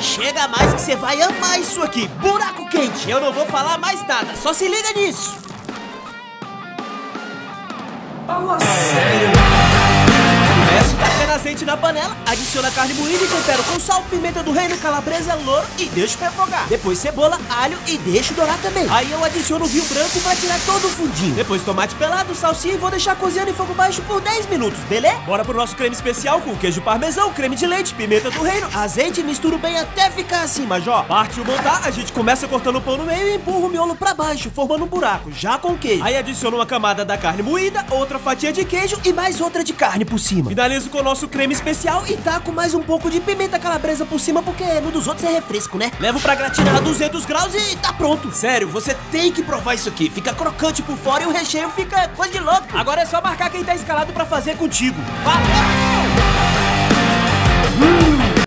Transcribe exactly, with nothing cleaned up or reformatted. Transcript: Chega mais que você vai amar isso aqui. Buraco quente. Eu não vou falar mais nada. Só se liga nisso. Fala sério. Começa tacando azeite na panela. Adiciona a carne moída e tempero com sal, pimenta do reino, calabresa, louro e deixa refogar. Depois cebola, alho e deixa dourar também. Aí eu adiciono o vinho branco pra tirar todo o fundinho. Depois tomate pelado, salsinha e vou deixar cozinhando em fogo baixo por dez minutos, beleza? Bora pro nosso creme especial com queijo parmesão, creme de leite, pimenta do reino, azeite e misturo bem até ficar assim, Major. Parte o montar, a gente começa cortando o pão no meio e empurra o miolo pra baixo, formando um buraco, já com queijo. Aí adiciono uma camada da carne moída, outra fatia de queijo e mais outra de carne por cima. Finalizo com o nosso creme especial e taco mais um pouco de pimenta calabresa por cima, porque no dos outros é refresco, né? Levo pra gratinar a duzentos graus e tá pronto. Sério, você tem que provar isso aqui. Fica crocante por fora e o recheio fica coisa de louco. Agora é só marcar quem tá escalado pra fazer contigo. Valeu!